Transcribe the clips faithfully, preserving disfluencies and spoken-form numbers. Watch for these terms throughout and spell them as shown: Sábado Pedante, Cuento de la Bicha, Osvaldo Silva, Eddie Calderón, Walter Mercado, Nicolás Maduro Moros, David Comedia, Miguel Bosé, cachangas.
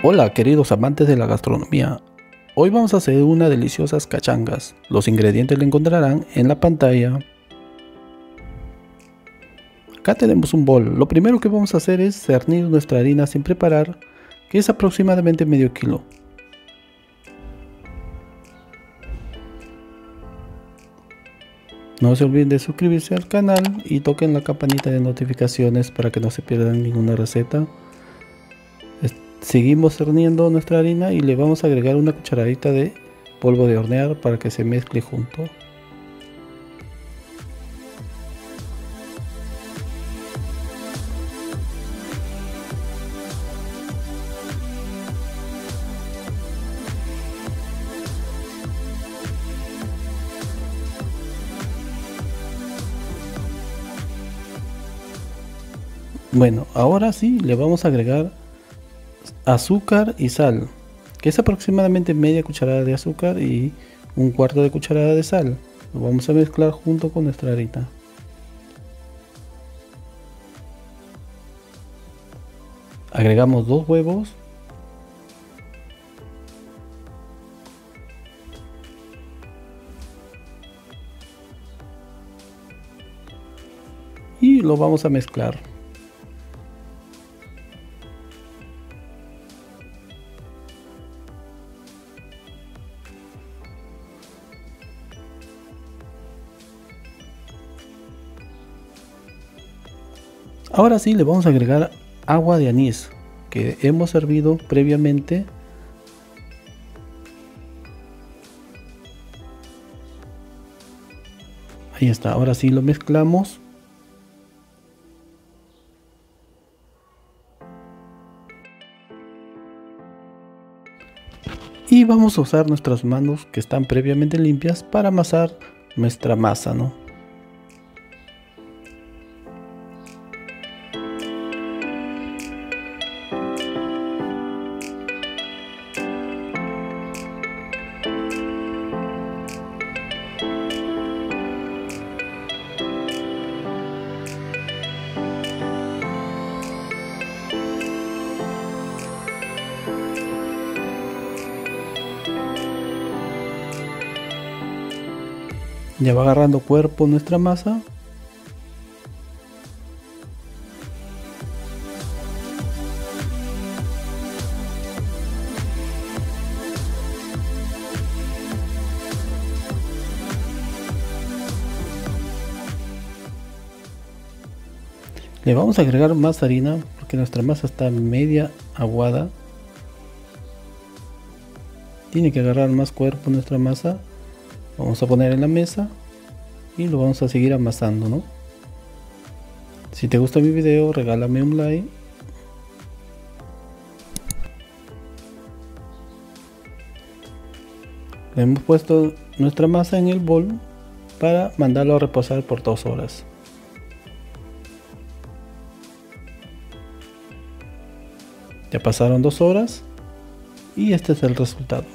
Hola queridos amantes de la gastronomía, hoy vamos a hacer unas deliciosas cachangas. Los ingredientes lo encontrarán en la pantalla. Acá tenemos un bol. Lo primero que vamos a hacer es cernir nuestra harina sin preparar, que es aproximadamente medio kilo. No se olviden de suscribirse al canal y toquen la campanita de notificaciones para que no se pierdan ninguna receta. Seguimos cerniendo nuestra harina y le vamos a agregar una cucharadita de polvo de hornear para que se mezcle junto. Bueno, ahora sí le vamos a agregar azúcar y sal, que es aproximadamente media cucharada de azúcar y un cuarto de cucharada de sal. Lo vamos a mezclar junto con nuestra harina. Agregamos dos huevos y lo vamos a mezclar. Ahora sí le vamos a agregar agua de anís que hemos hervido previamente. Ahí está, ahora sí lo mezclamos. Y vamos a usar nuestras manos que están previamente limpias para amasar nuestra masa, ¿no? Ya va agarrando cuerpo nuestra masa. Le vamos a agregar más harina porque nuestra masa está media aguada. Tiene que agarrar más cuerpo nuestra masa. Vamos a poner en la mesa y lo vamos a seguir amasando, ¿no? Si te gusta mi video, regálame un like. Le hemos puesto nuestra masa en el bol para mandarlo a reposar por dos horas. Ya pasaron dos horas y este es el resultado.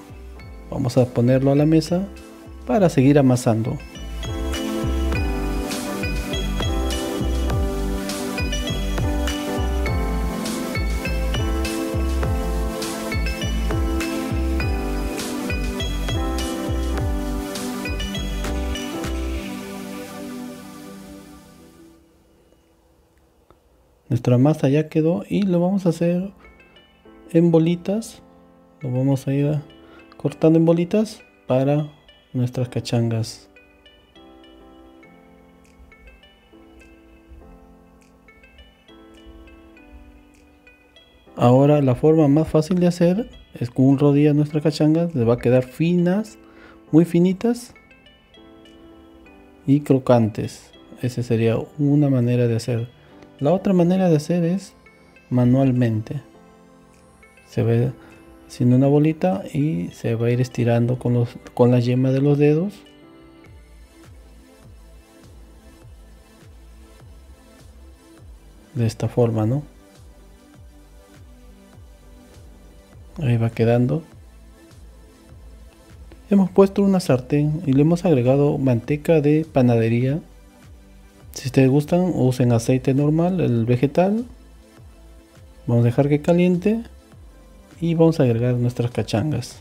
Vamos a ponerlo a la mesa para seguir amasando. Nuestra masa ya quedó y lo vamos a hacer en bolitas. Lo vamos a ir cortando en bolitas para nuestras cachangas. Ahora la forma más fácil de hacer es con un rodillo. Nuestras cachangas les va a quedar finas, muy finitas y crocantes. Esa sería una manera de hacer. La otra manera de hacer es manualmente. Se ve haciendo una bolita y se va a ir estirando con, los, con la yema de los dedos. De esta forma, ¿no? Ahí va quedando. Hemos puesto una sartén y le hemos agregado manteca de panadería. Si ustedes gustan, usen aceite normal, el vegetal. Vamos a dejar que caliente. y vamos a agregar nuestras cachangas.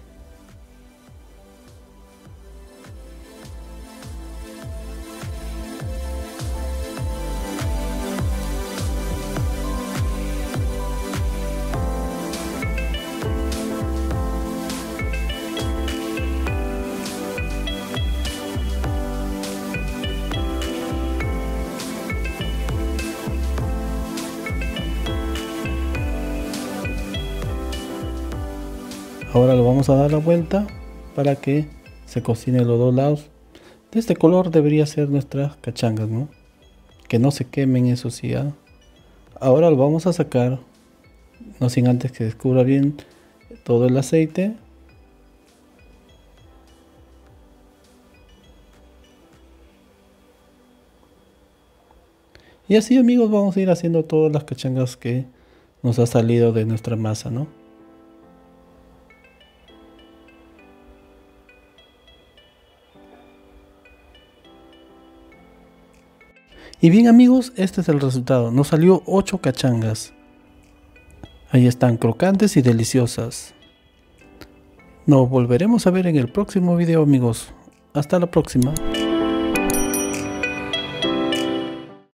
Ahora lo vamos a dar la vuelta para que se cocine los dos lados. De este color debería ser nuestras cachangas, ¿no? Que no se quemen, eso sí. ¿eh? Ahora lo vamos a sacar, no sin antes que descubra bien todo el aceite. Y así, amigos, vamos a ir haciendo todas las cachangas que nos ha salido de nuestra masa, ¿no? Y bien, amigos, este es el resultado. Nos salió ocho cachangas. Ahí están, crocantes y deliciosas. Nos volveremos a ver en el próximo video, amigos. Hasta la próxima.